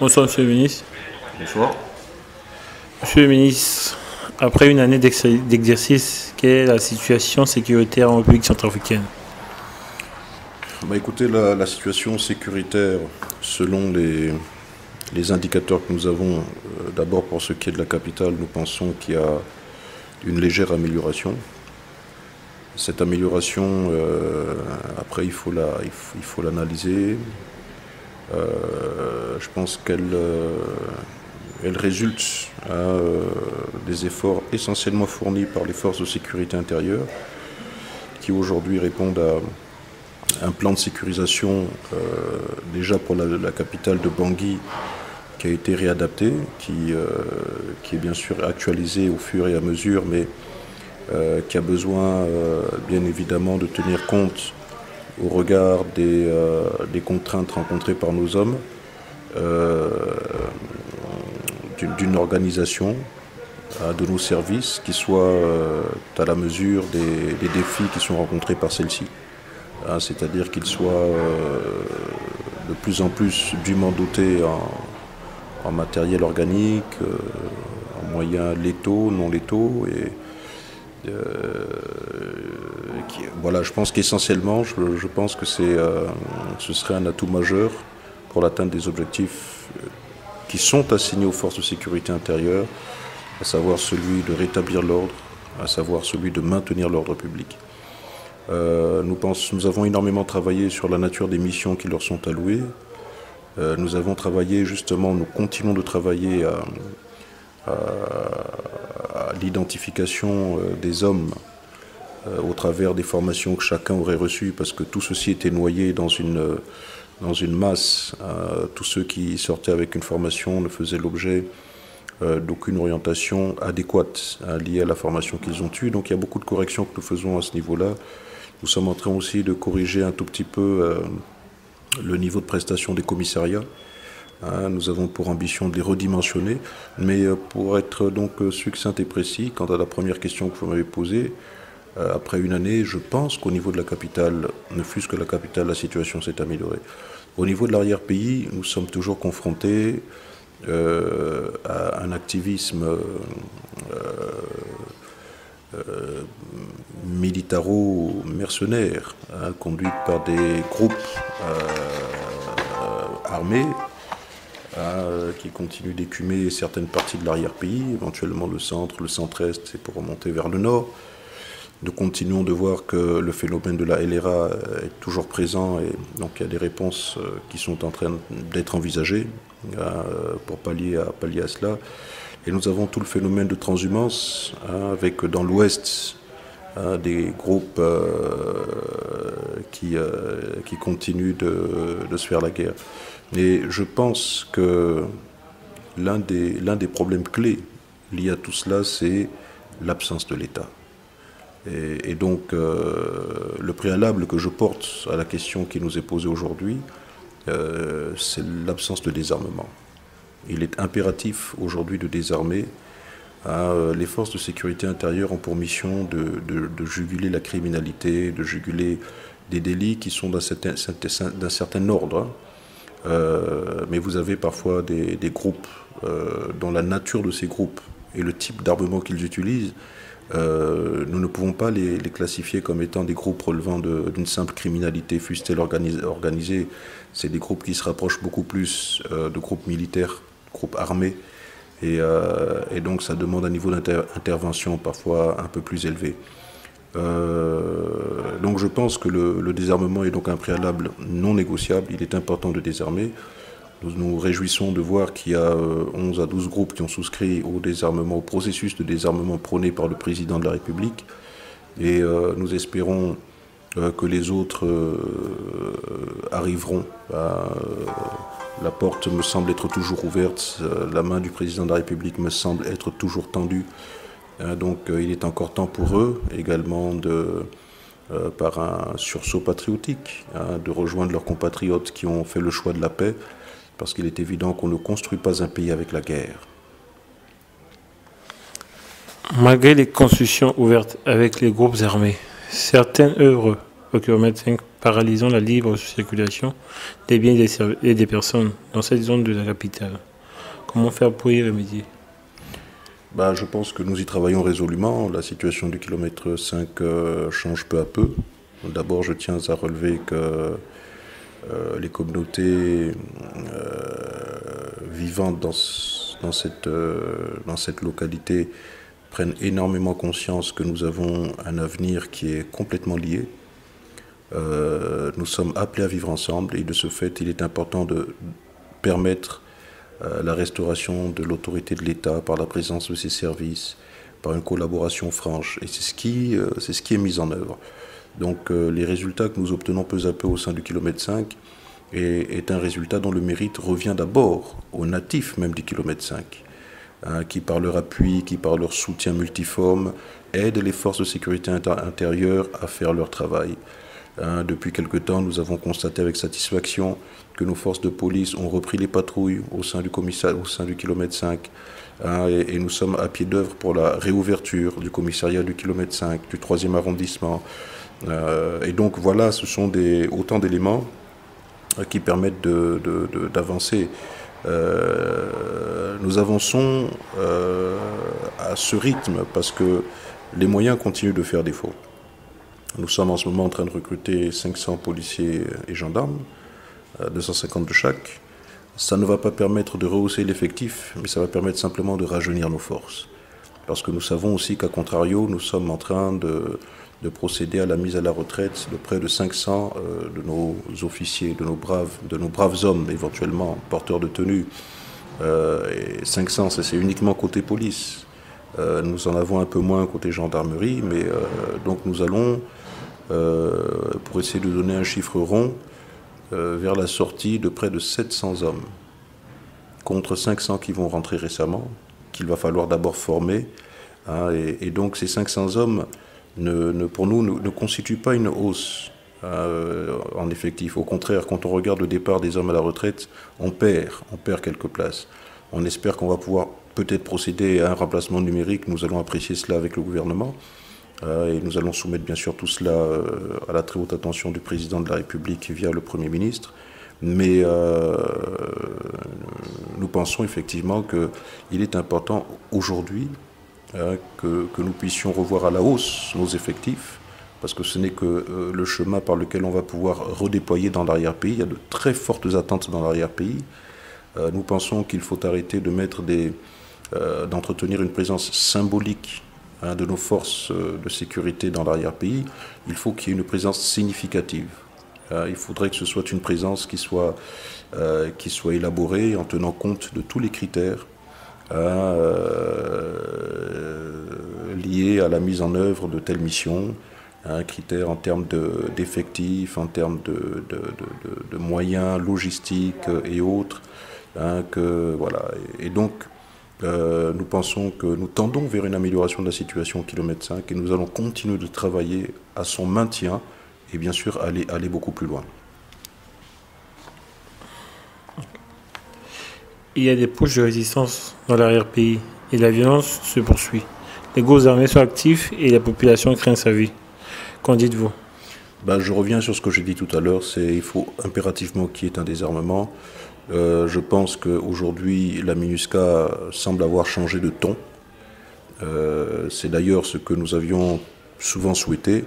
Bonsoir, monsieur le ministre. Bonsoir. Monsieur le ministre, après une année d'exercice, quelle est la situation sécuritaire en République centrafricaine? Bah écoutez, la situation sécuritaire, selon les indicateurs que nous avons, d'abord pour ce qui est de la capitale, nous pensons qu'il y a une légère amélioration. Cette amélioration, après, il faut l'analyser. Je pense qu'elle résulte à, des efforts essentiellement fournis par les forces de sécurité intérieure, qui aujourd'hui répondent à un plan de sécurisation déjà pour la capitale de Bangui qui a été réadapté, qui est bien sûr actualisé au fur et à mesure, mais qui a besoin bien évidemment de tenir compte au regard des contraintes rencontrées par nos hommes, d'une organisation de nos services qui soit à la mesure des défis qui sont rencontrés par celle-ci. C'est-à-dire qu'ils soient de plus en plus dûment dotés en matériel organique, en moyens létaux, non létaux. Et, voilà, je pense qu'essentiellement, je pense que ce serait un atout majeur pour l'atteinte des objectifs qui sont assignés aux forces de sécurité intérieure, à savoir celui de rétablir l'ordre, à savoir celui de maintenir l'ordre public. Nous avons énormément travaillé sur la nature des missions qui leur sont allouées. Nous avons travaillé justement, nous continuons de travailler à l'identification des hommes au travers des formations que chacun aurait reçues, parce que tout ceci était noyé dans une masse. Tous ceux qui sortaient avec une formation ne faisaient l'objet d'aucune orientation adéquate liée à la formation qu'ils ont eue. Donc il y a beaucoup de corrections que nous faisons à ce niveau-là. Nous sommes en train aussi de corriger un tout petit peu le niveau de prestation des commissariats. Hein, nous avons pour ambition de les redimensionner. Mais pour être donc succinct et précis, quant à la première question que vous m'avez posée, après une année, je pense qu'au niveau de la capitale, ne fût-ce que la capitale, la situation s'est améliorée. Au niveau de l'arrière-pays, nous sommes toujours confrontés à un activisme militaro-mercenaires, hein, conduite par des groupes armés qui continuent d'écumer certaines parties de l'arrière-pays, éventuellement le centre, le centre-est, et pour remonter vers le nord. Nous continuons de voir que le phénomène de la LRA est toujours présent, et donc il y a des réponses qui sont en train d'être envisagées pour pallier à cela. Et nous avons tout le phénomène de transhumance, avec dans l'Ouest des groupes qui continuent de se faire la guerre. Et je pense que l'un des problèmes clés liés à tout cela, c'est l'absence de l'État. Et donc le préalable que je porte à la question qui nous est posée aujourd'hui, c'est l'absence de désarmement. Il est impératif aujourd'hui de désarmer. Les forces de sécurité intérieure ont pour mission de juguler la criminalité, de juguler des délits qui sont d'un certain ordre. Mais vous avez parfois des groupes dont la nature de ces groupes et le type d'armement qu'ils utilisent, nous ne pouvons pas les classifier comme étant des groupes relevant d'une simple criminalité, fût-elle organisée. C'est des groupes qui se rapprochent beaucoup plus de groupes militaires, groupes armés, et donc ça demande un niveau d'intervention parfois un peu plus élevé. Donc je pense que le désarmement est donc un préalable non négociable. Il est important de désarmer. Nous nous réjouissons de voir qu'il y a 11 à 12 groupes qui ont souscrit au désarmement, au processus de désarmement prôné par le président de la République. Et nous espérons que les autres arriveront. La porte me semble être toujours ouverte. La main du président de la République me semble être toujours tendue. Donc il est encore temps pour eux également de... par un sursaut patriotique, de rejoindre leurs compatriotes qui ont fait le choix de la paix, parce qu'il est évident qu'on ne construit pas un pays avec la guerre. Malgré les consultations ouvertes avec les groupes armés, certaines œuvrent au kilomètre 5, paralysant la libre circulation des biens et des personnes dans cette zone de la capitale. Comment faire pour y remédier? Ben, je pense que nous y travaillons résolument. La situation du kilomètre 5 change peu à peu. D'abord, je tiens à relever que les communautés vivantes dans cette localité prennent énormément conscience que nous avons un avenir qui est complètement lié. Nous sommes appelés à vivre ensemble et de ce fait, il est important de permettre la restauration de l'autorité de l'État par la présence de ses services, par une collaboration franche. Et c'est ce qui est mis en œuvre. Donc les résultats que nous obtenons peu à peu au sein du kilomètre 5 est un résultat dont le mérite revient d'abord aux natifs même du kilomètre 5, hein, qui par leur appui, qui par leur soutien multiforme, aident les forces de sécurité intérieure à faire leur travail. Hein, depuis quelque temps, nous avons constaté avec satisfaction que nos forces de police ont repris les patrouilles au sein du commissariat, au sein du kilomètre 5. Hein, et nous sommes à pied d'œuvre pour la réouverture du commissariat du kilomètre 5, du 3e arrondissement. Et donc voilà, ce sont autant d'éléments qui permettent d'avancer. Nous avançons à ce rythme parce que les moyens continuent de faire défaut. Nous sommes en ce moment en train de recruter 500 policiers et gendarmes, 250 de chaque. Ça ne va pas permettre de rehausser l'effectif, mais ça va permettre simplement de rajeunir nos forces. Parce que nous savons aussi qu'à contrario, nous sommes en train de procéder à la mise à la retraite de près de 500 de nos officiers, de nos braves hommes éventuellement, porteurs de tenue. Et 500, c'est uniquement côté police. Nous en avons un peu moins côté gendarmerie, mais donc nous allons, pour essayer de donner un chiffre rond, vers la sortie de près de 700 hommes, contre 500 qui vont rentrer récemment, qu'il va falloir d'abord former. Hein, et donc ces 500 hommes pour nous, ne constitue pas une hausse en effectif. Au contraire, quand on regarde le départ des hommes à la retraite, on perd quelques places. On espère qu'on va pouvoir peut-être procéder à un remplacement numérique. Nous allons apprécier cela avec le gouvernement. Et nous allons soumettre bien sûr tout cela à la très haute attention du président de la République via le Premier ministre. Mais nous pensons effectivement qu'il est important aujourd'hui que nous puissions revoir à la hausse nos effectifs, parce que ce n'est que le chemin par lequel on va pouvoir redéployer dans l'arrière-pays. Il y a de très fortes attentes dans l'arrière-pays. Nous pensons qu'il faut arrêter de mettre d'entretenir une présence symbolique de nos forces de sécurité dans l'arrière-pays. Il faut qu'il y ait une présence significative. Il faudrait que ce soit une présence qui soit élaborée en tenant compte de tous les critères liés à la mise en œuvre de telles missions, hein, critères en termes d'effectifs, en termes de moyens logistiques et autres. Hein, voilà. Et donc, nous pensons que nous tendons vers une amélioration de la situation au kilomètre 5 et nous allons continuer de travailler à son maintien et bien sûr aller beaucoup plus loin. Il y a des poches de résistance dans l'arrière-pays et la violence se poursuit. Les groupes armés sont actifs et la population craint sa vie. Qu'en dites-vous? Ben, je reviens sur ce que j'ai dit tout à l'heure, il faut impérativement qu'il y ait un désarmement. Je pense qu'aujourd'hui, la MINUSCA semble avoir changé de ton. C'est d'ailleurs ce que nous avions souvent souhaité.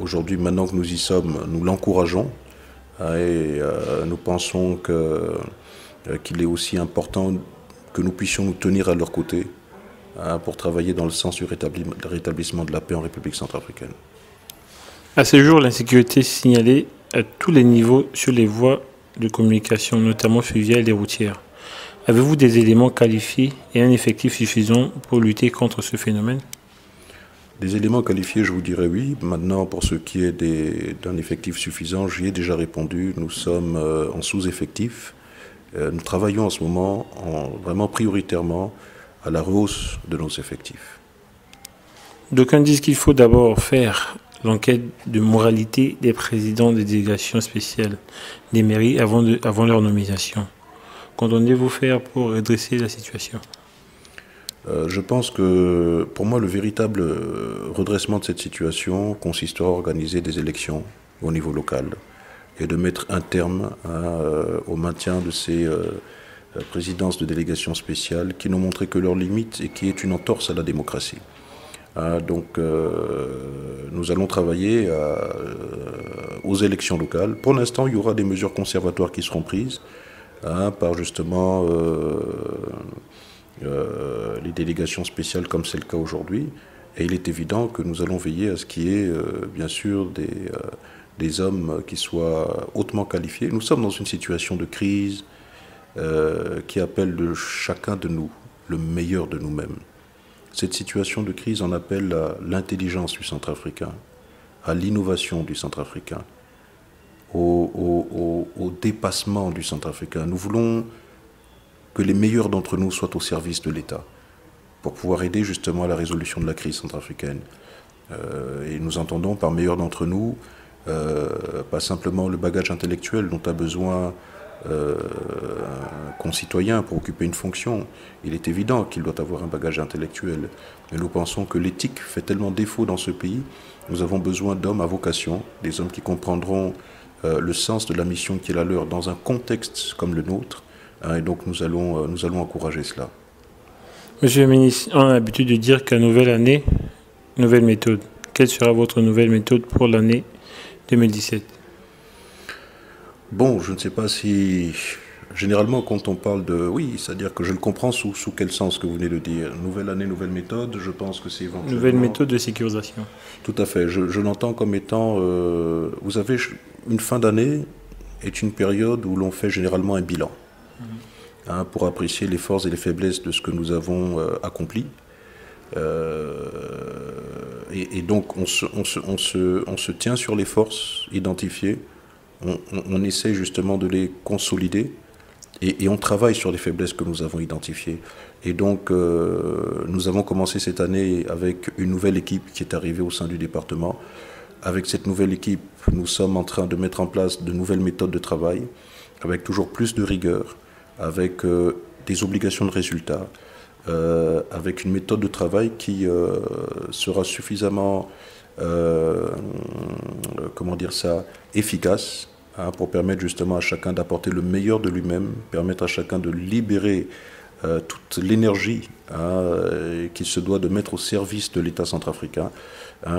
Aujourd'hui, maintenant que nous y sommes, nous l'encourageons. Et nous pensons qu'il est aussi important que nous puissions nous tenir à leur côté pour travailler dans le sens du rétablissement de la paix en République centrafricaine. À ce jour, l'insécurité est signalée à tous les niveaux sur les voies de communication, notamment fluviales et routières. Avez-vous des éléments qualifiés et un effectif suffisant pour lutter contre ce phénomène? Des éléments qualifiés, je vous dirais oui. Maintenant, pour ce qui est d'un effectif suffisant, j'y ai déjà répondu. Nous sommes en sous-effectif. Nous travaillons en ce moment vraiment prioritairement à la hausse de nos effectifs. D'aucuns disent qu'il faut d'abord faire l'enquête de moralité des présidents des délégations spéciales des mairies avant leur nomination. Qu'entendez-vous faire pour redresser la situation? Je pense que, pour moi, le véritable redressement de cette situation consistera à organiser des élections au niveau local et de mettre un terme au maintien de ces présidences de délégations spéciales qui n'ont montré que leurs limites et qui est une entorse à la démocratie. Donc, nous allons travailler aux élections locales. Pour l'instant, il y aura des mesures conservatoires qui seront prises par justement les délégations spéciales comme c'est le cas aujourd'hui. Et il est évident que nous allons veiller à ce qu'il y ait, bien sûr, des hommes qui soient hautement qualifiés. Nous sommes dans une situation de crise qui appelle de chacun de nous le meilleur de nous-mêmes. Cette situation de crise en appelle à l'intelligence du centrafricain, à l'innovation du centrafricain, au dépassement du centrafricain. Nous voulons que les meilleurs d'entre nous soient au service de l'État pour pouvoir aider justement à la résolution de la crise centrafricaine. Et nous entendons par meilleurs d'entre nous pas simplement le bagage intellectuel dont a besoin un concitoyen pour occuper une fonction. Il est évident qu'il doit avoir un bagage intellectuel. Mais nous pensons que l'éthique fait tellement défaut dans ce pays. Nous avons besoin d'hommes à vocation, des hommes qui comprendront le sens de la mission qui est la leur dans un contexte comme le nôtre. Et donc nous allons encourager cela. Monsieur le ministre, on a l'habitude de dire qu'à nouvelle année, nouvelle méthode. Quelle sera votre nouvelle méthode pour l'année 2017 ? Bon, je ne sais pas si... Généralement, quand on parle de... Oui, c'est-à-dire que je le comprends sous quel sens que vous venez de dire. Nouvelle année, nouvelle méthode, je pense que c'est éventuellement... Nouvelle méthode de sécurisation. Tout à fait. Je l'entends comme étant... Vous savez, une fin d'année est une période où l'on fait généralement un bilan pour apprécier les forces et les faiblesses de ce que nous avons accompli. Et donc, on se tient sur les forces identifiées. On essaie justement de les consolider et on travaille sur les faiblesses que nous avons identifiées. Et donc, nous avons commencé cette année avec une nouvelle équipe qui est arrivée au sein du département. Avec cette nouvelle équipe, nous sommes en train de mettre en place de nouvelles méthodes de travail, avec toujours plus de rigueur, avec des obligations de résultats, avec une méthode de travail qui sera suffisamment... comment dire ça, efficace pour permettre justement à chacun d'apporter le meilleur de lui-même, permettre à chacun de libérer toute l'énergie qu'il se doit de mettre au service de l'État centrafricain.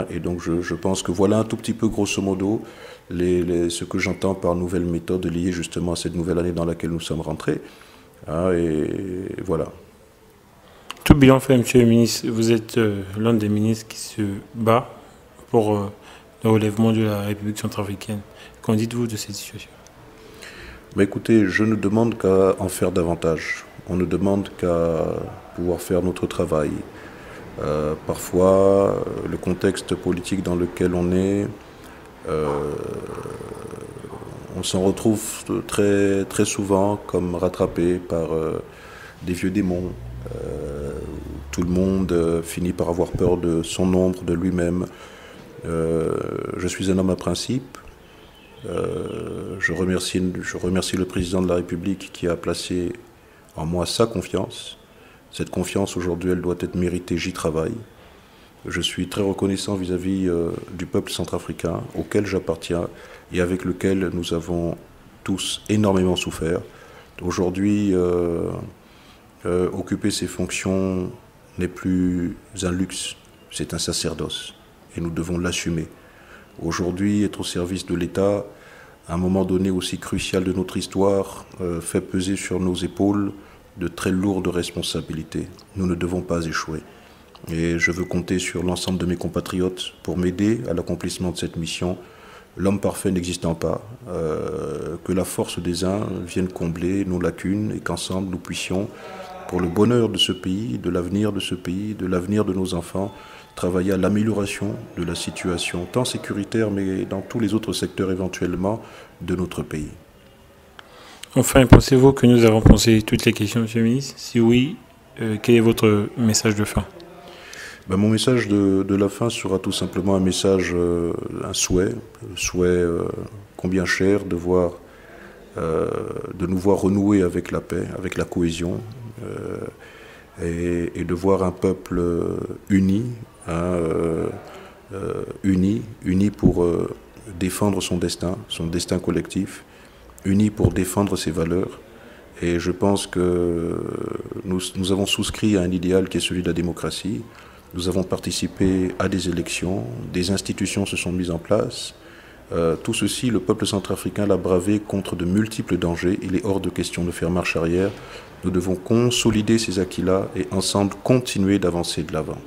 Et donc je pense que voilà un tout petit peu grosso modo ce que j'entends par nouvelle méthode liée justement à cette nouvelle année dans laquelle nous sommes rentrés. Et voilà. Tout bilan fait, monsieur le ministre, vous êtes l'un des ministres qui se bat pour le relèvement de la République centrafricaine. Qu'en dites-vous de cette situation? Bah écoutez, je ne demande qu'à en faire davantage. On ne demande qu'à pouvoir faire notre travail. Parfois, le contexte politique dans lequel on est, on s'en retrouve très, très souvent comme rattrapé par des vieux démons. Tout le monde finit par avoir peur de son ombre, de lui-même. Je suis un homme à principe. Je remercie le président de la République qui a placé en moi sa confiance. Cette confiance, aujourd'hui, elle doit être méritée. J'y travaille. Je suis très reconnaissant vis-à-vis du peuple centrafricain auquel j'appartiens et avec lequel nous avons tous énormément souffert. Aujourd'hui, occuper ces fonctions n'est plus un luxe, c'est un sacerdoce. Et nous devons l'assumer. Aujourd'hui, être au service de l'État, à un moment donné aussi crucial de notre histoire, fait peser sur nos épaules de très lourdes responsabilités. Nous ne devons pas échouer. Et je veux compter sur l'ensemble de mes compatriotes pour m'aider à l'accomplissement de cette mission, l'homme parfait n'existant pas, que la force des uns vienne combler nos lacunes et qu'ensemble nous puissions, pour le bonheur de ce pays, de l'avenir de ce pays, de l'avenir de nos enfants, travailler à l'amélioration de la situation, tant sécuritaire, mais dans tous les autres secteurs éventuellement de notre pays. Enfin, pensez-vous que nous avons pensé toutes les questions, monsieur le ministre? Si oui, quel est votre message de fin? Ben, mon message de la fin sera tout simplement un message, un souhait combien cher de voir, de nous voir renouer avec la paix, avec la cohésion, et de voir un peuple uni, uni pour défendre son destin collectif, uni pour défendre ses valeurs. Et je pense que nous avons souscrit à un idéal qui est celui de la démocratie. Nous avons participé à des élections, des institutions se sont mises en place. Tout ceci, le peuple centrafricain l'a bravé contre de multiples dangers. Il est hors de question de faire marche arrière. Nous devons consolider ces acquis-là et ensemble continuer d'avancer de l'avant.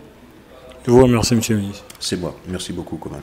Je vous remercie, Monsieur le Ministre. C'est moi. Merci beaucoup, Koman.